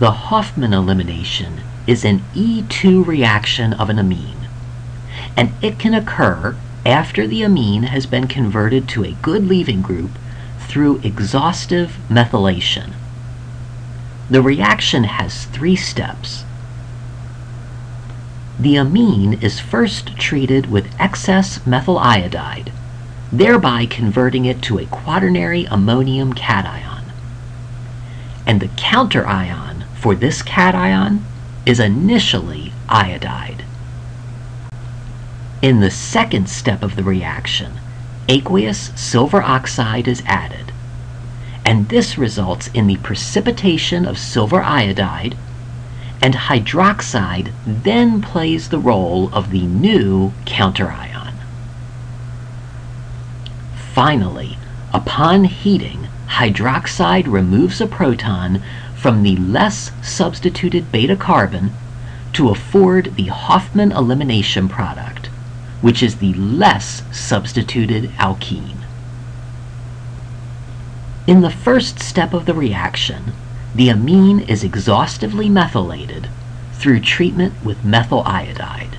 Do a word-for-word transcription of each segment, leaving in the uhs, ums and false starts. The Hofmann elimination is an E two reaction of an amine, and it can occur after the amine has been converted to a good leaving group through exhaustive methylation. The reaction has three steps. The amine is first treated with excess methyl iodide, thereby converting it to a quaternary ammonium cation. And the counterion for this cation is initially iodide. In the second step of the reaction, aqueous silver oxide is added, and this results in the precipitation of silver iodide, and hydroxide then plays the role of the new counterion. Finally, upon heating, hydroxide removes a proton from the less substituted beta carbon to afford the Hofmann elimination product, which is the less substituted alkene. In the first step of the reaction, the amine is exhaustively methylated through treatment with methyl iodide.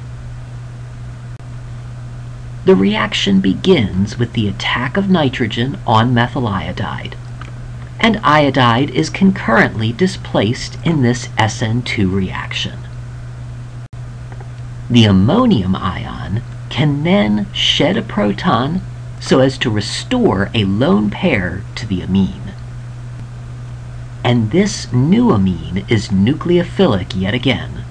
The reaction begins with the attack of nitrogen on methyl iodide, and iodide is concurrently displaced in this S N two reaction. The ammonium ion can then shed a proton so as to restore a lone pair to the amine. And this new amine is nucleophilic yet again,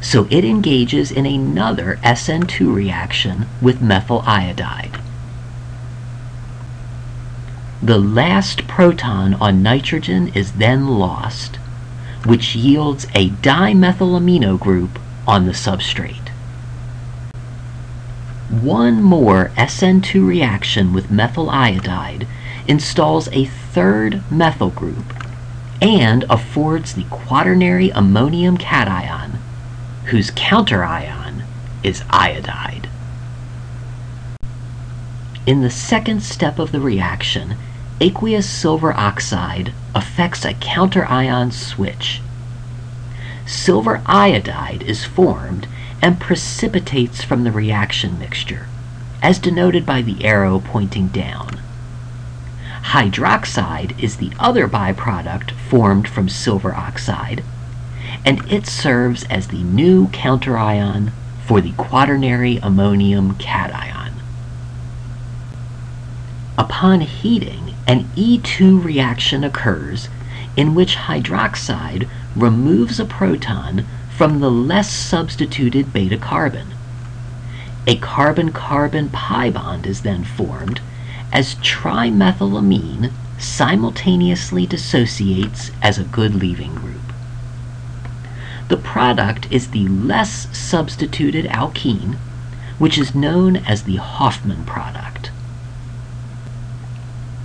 so it engages in another S N two reaction with methyl iodide. The last proton on nitrogen is then lost, which yields a dimethyl amino group on the substrate. One more S N two reaction with methyl iodide installs a third methyl group and affords the quaternary ammonium cation, whose counterion is iodide. In the second step of the reaction, aqueous silver oxide affects a counterion switch. Silver iodide is formed and precipitates from the reaction mixture, as denoted by the arrow pointing down. Hydroxide is the other byproduct formed from silver oxide, and it serves as the new counterion for the quaternary ammonium cation. Upon heating, an E two reaction occurs in which hydroxide removes a proton from the less substituted beta carbon. A carbon-carbon pi bond is then formed as trimethylamine simultaneously dissociates as a good leaving group. The product is the less substituted alkene, which is known as the Hofmann product.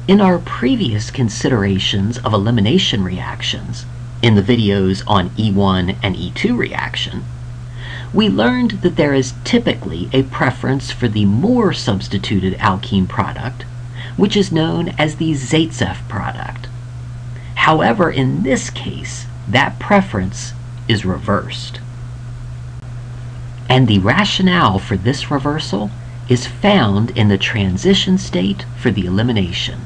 In our previous considerations of elimination reactions, in the videos on E one and E two reaction, we learned that there is typically a preference for the more substituted alkene product, which is known as the Zaitsev product. However, in this case, that preference is reversed. And the rationale for this reversal is found in the transition state for the elimination.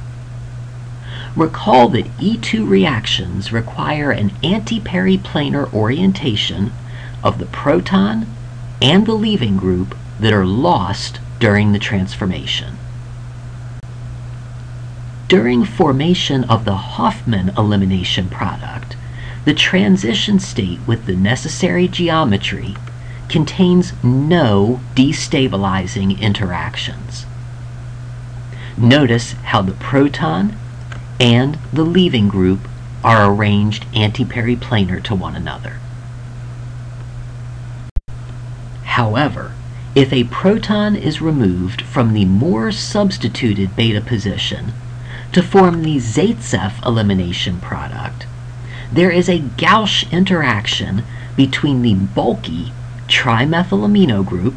Recall that E two reactions require an anti-periplanar orientation of the proton and the leaving group that are lost during the transformation. During formation of the Hofmann elimination product, the transition state with the necessary geometry contains no destabilizing interactions. Notice how the proton and the leaving group are arranged antiperiplanar to one another. However, if a proton is removed from the more substituted beta position to form the Zaitsev elimination product, there is a gauche interaction between the bulky trimethyl amino group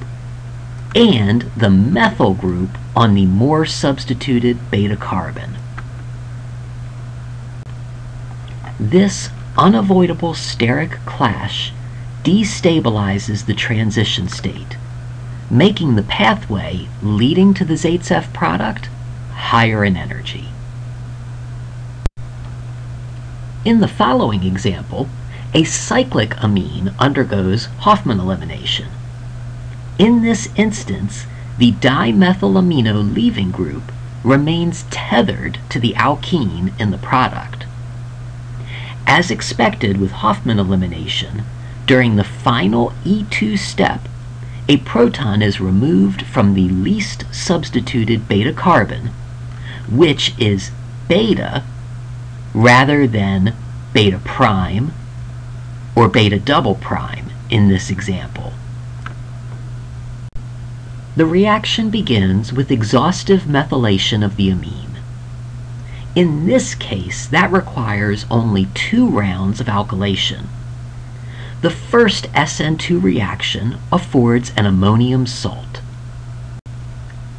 and the methyl group on the more substituted beta carbon. This unavoidable steric clash destabilizes the transition state, making the pathway leading to the Zaitsev product higher in energy. In the following example, a cyclic amine undergoes Hofmann elimination. In this instance, the dimethylamino leaving group remains tethered to the alkene in the product. As expected with Hofmann elimination, during the final E two step, a proton is removed from the least substituted beta carbon, which is beta rather than beta prime or beta double prime in this example. The reaction begins with exhaustive methylation of the amine. In this case, that requires only two rounds of alkylation. The first S N two reaction affords an ammonium salt.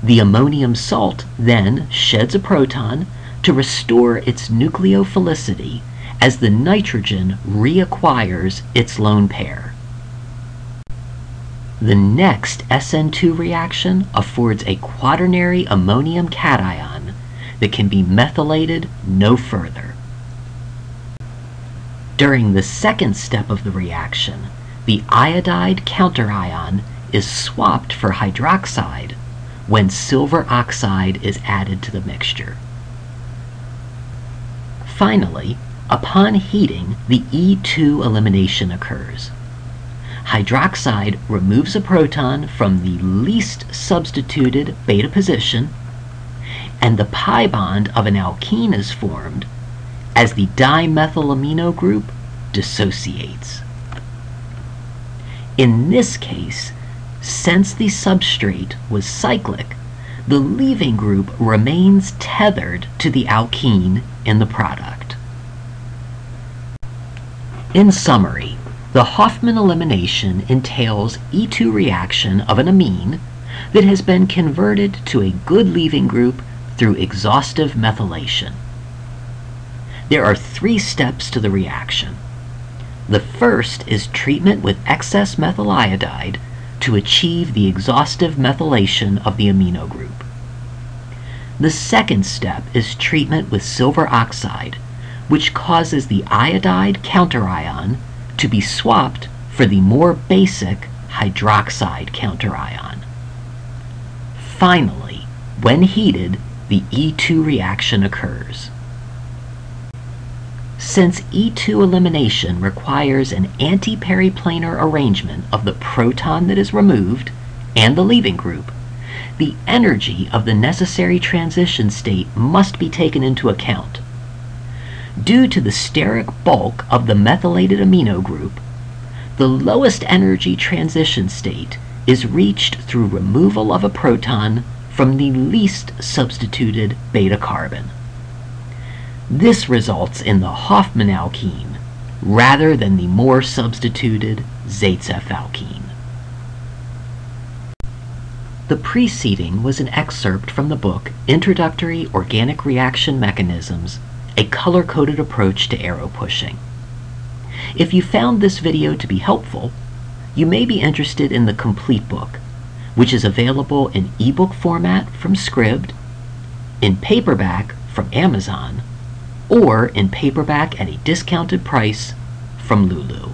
The ammonium salt then sheds a proton to restore its nucleophilicity as the nitrogen reacquires its lone pair. The next S N two reaction affords a quaternary ammonium cation that can be methylated no further. During the second step of the reaction, the iodide counterion is swapped for hydroxide when silver oxide is added to the mixture. Finally, upon heating, the E two elimination occurs. Hydroxide removes a proton from the least substituted beta position, and the pi bond of an alkene is formed as the dimethylamino group dissociates. In this case, since the substrate was cyclic, the leaving group remains tethered to the alkene in the product. In summary, the Hofmann elimination entails E two reaction of an amine that has been converted to a good leaving group through exhaustive methylation. There are three steps to the reaction. The first is treatment with excess methyl iodide to achieve the exhaustive methylation of the amino group. The second step is treatment with silver oxide, which causes the iodide counterion to be swapped for the more basic hydroxide counterion. Finally, when heated, the E two reaction occurs. Since E two elimination requires an anti-periplanar arrangement of the proton that is removed and the leaving group, the energy of the necessary transition state must be taken into account. Due to the steric bulk of the methylated amino group, the lowest energy transition state is reached through removal of a proton from the least substituted beta carbon. This results in the Hofmann alkene rather than the more substituted Zaitsev alkene. The preceding was an excerpt from the book Introductory Organic Reaction Mechanisms, A Color-Coded Approach to Aero Pushing. If you found this video to be helpful, you may be interested in the complete book, which is available in ebook format from Scribd, in paperback from Amazon, or in paperback at a discounted price from Lulu.